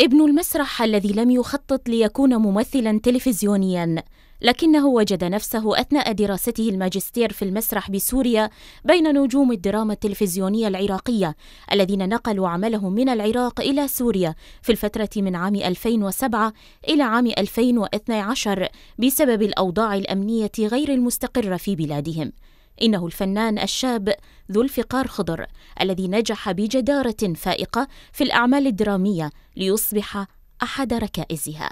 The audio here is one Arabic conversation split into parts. ابن المسرح الذي لم يخطط ليكون ممثلا تلفزيونيا، لكنه وجد نفسه أثناء دراسته الماجستير في المسرح بسوريا بين نجوم الدراما التلفزيونية العراقية الذين نقلوا عملهم من العراق إلى سوريا في الفترة من عام 2007 إلى عام 2012 بسبب الأوضاع الأمنية غير المستقرة في بلادهم. إنه الفنان الشاب ذو الفقار خضر الذي نجح بجدارة فائقة في الأعمال الدرامية ليصبح أحد ركائزها.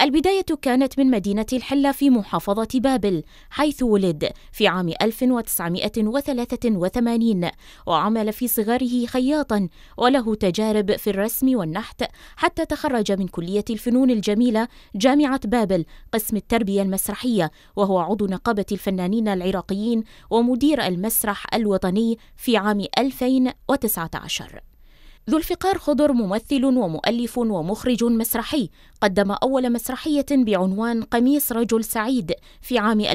البداية كانت من مدينة الحلة في محافظة بابل، حيث ولد في عام 1983، وعمل في صغره خياطاً، وله تجارب في الرسم والنحت حتى تخرج من كلية الفنون الجميلة جامعة بابل قسم التربية المسرحية، وهو عضو نقابة الفنانين العراقيين ومدير المسرح الوطني في عام 2019. ذو الفقار خضر ممثل ومؤلف ومخرج مسرحي، قدم أول مسرحية بعنوان قميص رجل سعيد في عام 2001،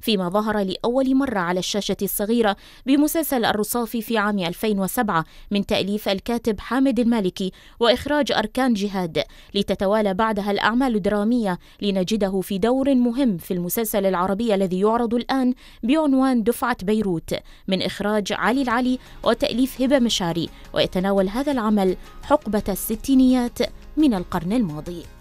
فيما ظهر لأول مرة على الشاشة الصغيرة بمسلسل الرصافي في عام 2007 من تأليف الكاتب حامد المالكي وإخراج أركان جهاد، لتتوالى بعدها الأعمال الدرامية لنجده في دور مهم في المسلسل العربية الذي يعرض الآن بعنوان دفعة بيروت من إخراج علي العلي وتأليف هبة مشاري، ويتناول هذا العمل حقبة الستينيات من القرن الماضي.